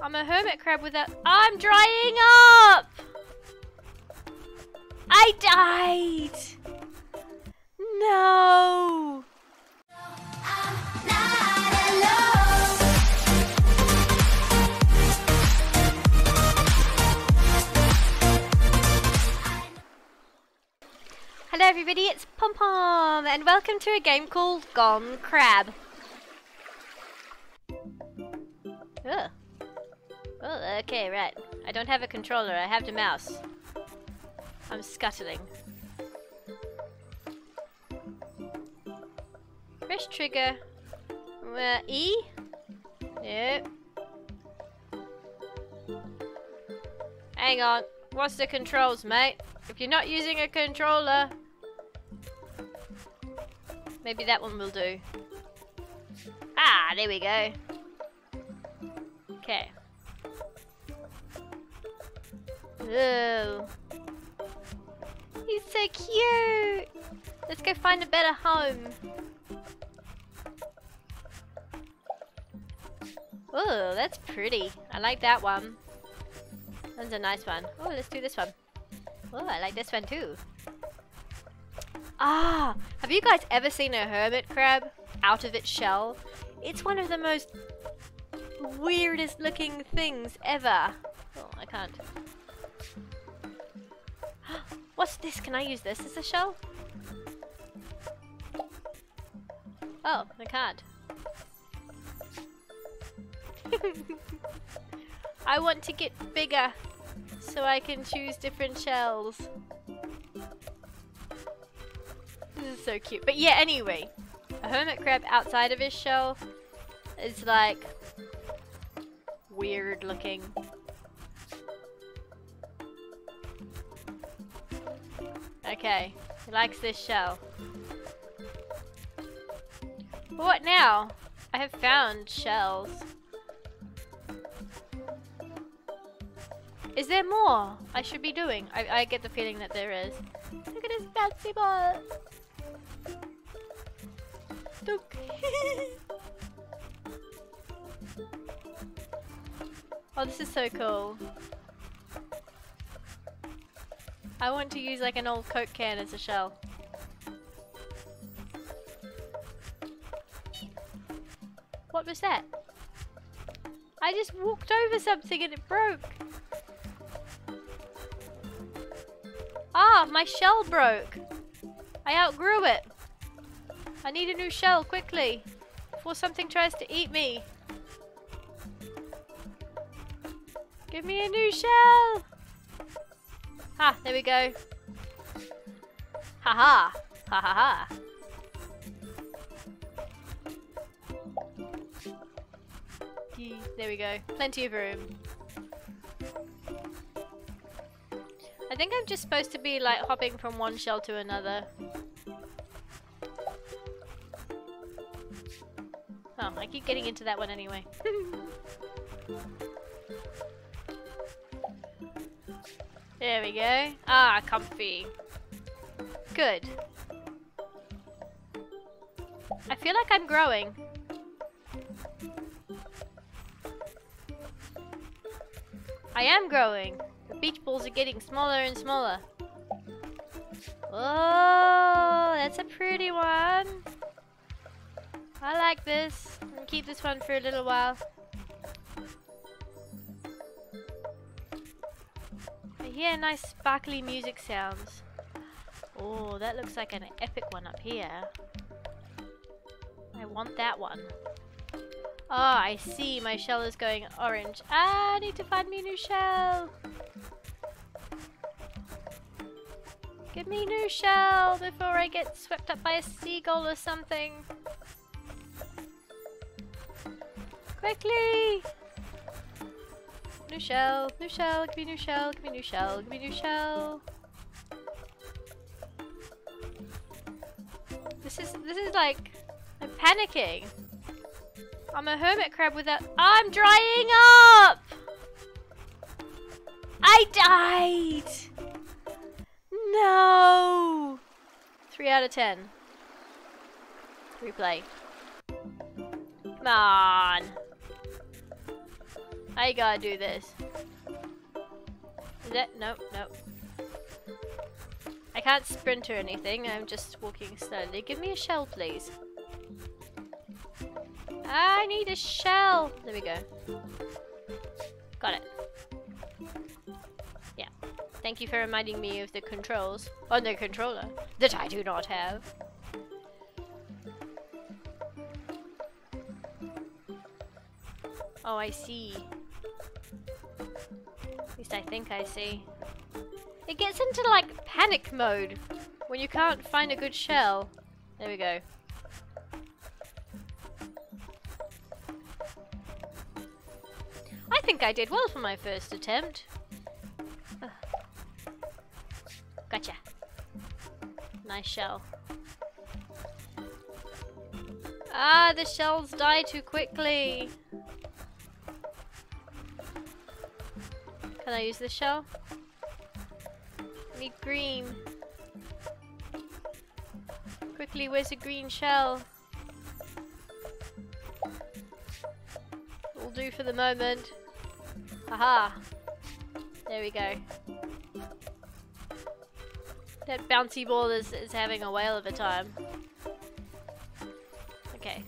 I'm a hermit crab without... I'm drying up! I died! No! Hello everybody, it's Pom Pom, and welcome to a game called Gone Crab. Ugh. Oh, okay, right. I don't have a controller, I have the mouse. I'm scuttling. Press trigger. E? No. Hang on. What's the controls, mate? If you're not using a controller... Maybe that one will do. Ah, there we go. Okay. Ooh. He's so cute! Let's go find a better home. Oh, that's pretty. I like that one. That's a nice one. Oh, let's do this one. Oh, I like this one too. Ah! Have you guys ever seen a hermit crab out of its shell? It's one of the most weirdest looking things ever. Oh, I can't. What's this? Can I use this as a shell? Oh, I can't. I want to get bigger so I can choose different shells. This is so cute. But yeah, anyway, a hermit crab outside of his shell is like weird looking. Okay, he likes this shell. But what now? I have found shells. Is there more I should be doing? I get the feeling that there is. Look at his bouncy ball. Look. Oh, this is so cool. I want to use like an old Coke can as a shell. What was that? I just walked over something and it broke. Ah, my shell broke. I outgrew it. I need a new shell quickly before something tries to eat me. Give me a new shell. Ah, there we go. Ha ha. Ha ha ha. There we go. Plenty of room. I think I'm just supposed to be like hopping from one shell to another. Oh, I keep getting into that one anyway. There we go. Ah, comfy. Good. I feel like I'm growing. I am growing. The beach balls are getting smaller and smaller. Oh, that's a pretty one. I like this. I'll keep this one for a little while. Yeah, nice sparkly music sounds. Oh, that looks like an epic one up here. I want that one. Oh, I see. My shell is going orange. Ah, I need to find me a new shell. Give me a new shell before I get swept up by a seagull or something. Quickly! New shell, new shell, give me new shell, give me new shell, give me new shell. This is like, I'm panicking. I'm a hermit crab without, I'm drying up! I died! No! 3 out of 10. Replay. Come on. I gotta do this. Is that? Nope, nope. I can't sprint or anything, I'm just walking slowly. Give me a shell, please. I need a shell! There we go. Got it. Yeah. Thank you for reminding me of the controls on the controller that I do not have. Oh, I see. At least I think I see. It gets into like panic mode when you can't find a good shell. There we go. I think I did well for my first attempt. Ugh. Gotcha. Nice shell. Ah, the shells die too quickly. Can I use this shell? I need green. Quickly, where's a green shell? Will do for the moment. Aha! There we go. That bouncy ball is having a whale of a time. Okay.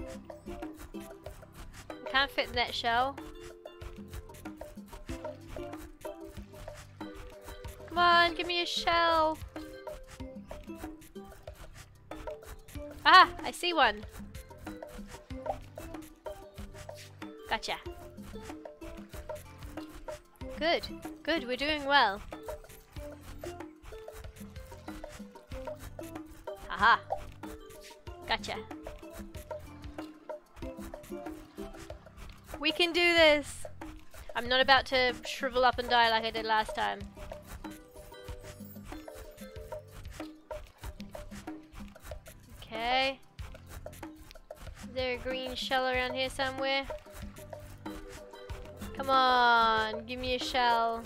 I can't fit in that shell. Come on, give me a shell. Ah, I see one. Gotcha. Good, good, we're doing well. Aha. Gotcha. We can do this. I'm not about to shrivel up and die like I did last time. Okay. Is there a green shell around here somewhere? Come on, give me a shell.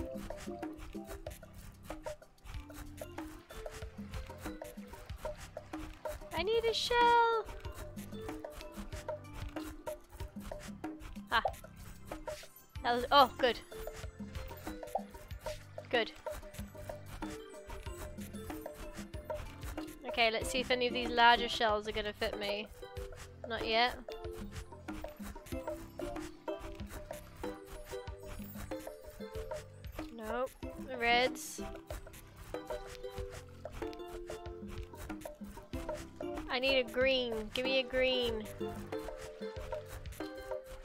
I need a shell. Ah. That was, oh, good. Good. Okay, let's see if any of these larger shells are gonna fit me. Not yet. Nope. Reds. I need a green. Give me a green.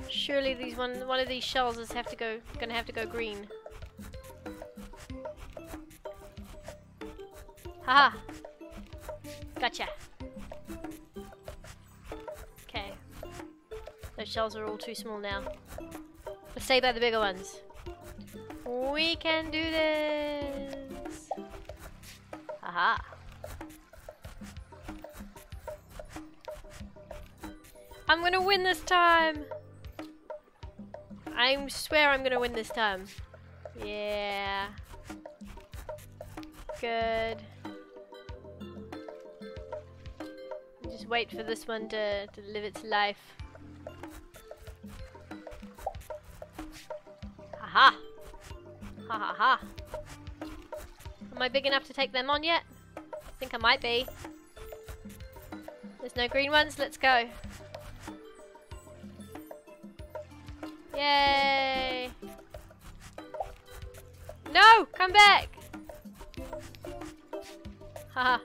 Surely these one of these shells is gonna have to go green. Haha. Gotcha. Okay. Those shells are all too small now. Let's stay by the bigger ones. We can do this! Aha! I'm gonna win this time! I swear I'm gonna win this time. Yeah. Good. Just wait for this one to live its life. Aha! Ha ha ha. Am I big enough to take them on yet? I think I might be. There's no green ones, let's go. Yay! No! Come back! Haha.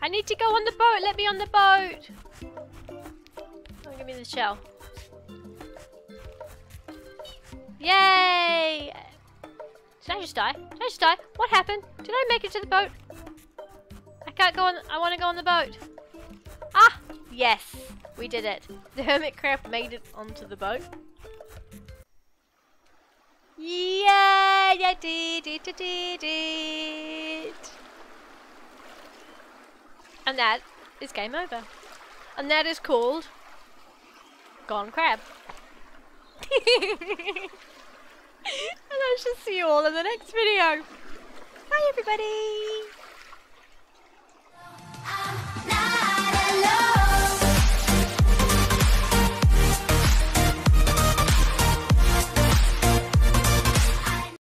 I need to go on the boat! Let me on the boat! Oh, give me the shell. Yay! Did I just die? Did I just die? What happened? Did I make it to the boat? I can't go on. I want to go on the boat. Ah! Yes! We did it. The hermit crab made it onto the boat. Yay! I did it! And that is game over. And that is called Gone Crab. And I shall see you all in the next video. Bye everybody!